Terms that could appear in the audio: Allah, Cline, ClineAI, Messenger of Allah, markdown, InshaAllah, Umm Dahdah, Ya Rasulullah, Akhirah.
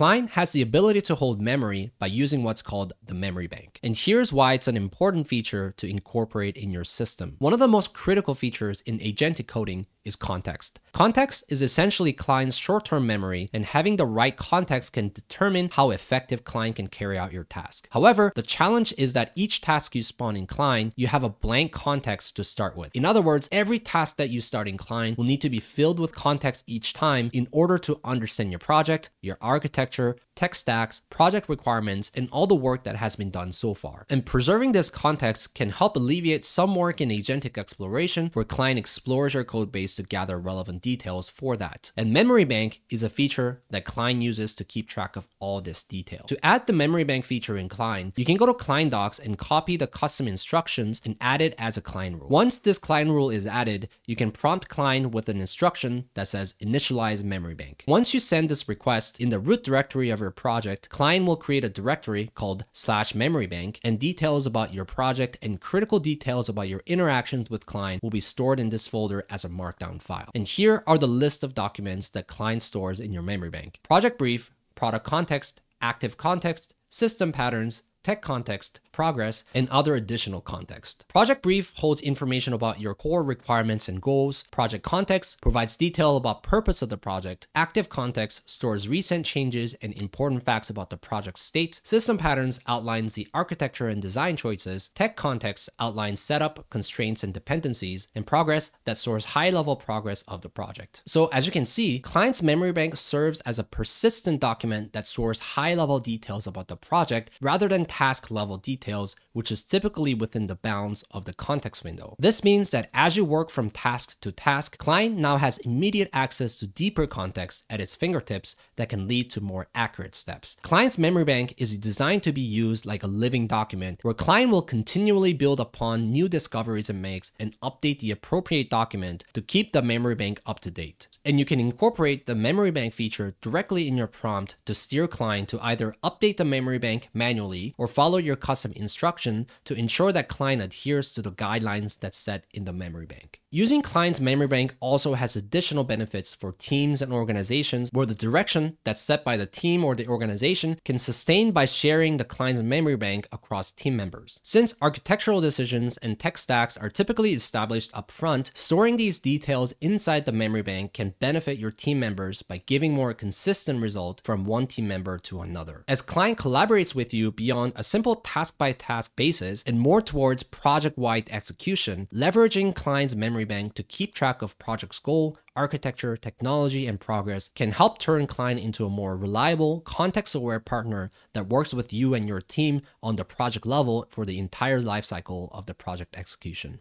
Cline has the ability to hold memory by using what's called the memory bank. And here's why it's an important feature to incorporate in your system. One of the most critical features in agentic coding is context. Context is essentially Cline's short-term memory, and having the right context can determine how effective Cline can carry out your task. However, the challenge is that each task you spawn in Cline, you have a blank context to start with. In other words, every task that you start in Cline will need to be filled with context each time in order to understand your project, your architecture, tech stacks, project requirements, and all the work that has been done so far. And preserving this context can help alleviate some work in agentic exploration, where Cline explores your code base to gather relevant details for that. And memory bank is a feature that Cline uses to keep track of all this detail. To add the memory bank feature in Cline, you can go to Cline Docs and copy the custom instructions and add it as a Cline rule. Once this Cline rule is added, you can prompt Cline with an instruction that says initialize memory bank. Once you send this request, in the root directory of your project, Cline will create a directory called /memory bank, and details about your project and critical details about your interactions with Cline will be stored in this folder as a markdown file. And here are the list of documents that Cline stores in your memory bank: project brief, product context, active context, system patterns, tech context, progress, and other additional context. Project brief holds information about your core requirements and goals. Project context provides detail about purpose of the project. Active context stores recent changes and important facts about the project state. System patterns outlines the architecture and design choices. Tech context outlines setup, constraints, and dependencies. And progress that stores high-level progress of the project. So as you can see, Cline's memory bank serves as a persistent document that stores high-level details about the project rather than task level details, which is typically within the bounds of the context window. This means that as you work from task to task, Cline now has immediate access to deeper context at its fingertips that can lead to more accurate steps. Cline's memory bank is designed to be used like a living document, where Cline will continually build upon new discoveries it makes and update the appropriate document to keep the memory bank up to date. And you can incorporate the memory bank feature directly in your prompt to steer Cline to either update the memory bank manually or follow your custom instruction to ensure that Cline adheres to the guidelines that's set in the memory bank. Using Cline's memory bank also has additional benefits for teams and organizations, where the direction that's set by the team or the organization can sustain by sharing the Cline's memory bank across team members. Since architectural decisions and tech stacks are typically established up front, storing these details inside the memory bank can benefit your team members by giving more consistent result from one team member to another. As Cline collaborates with you beyond a simple task-by-task basis and more towards project-wide execution, leveraging Cline's memory bank to keep track of project's goal, architecture, technology, and progress can help turn Cline into a more reliable, context-aware partner that works with you and your team on the project level for the entire lifecycle of the project execution.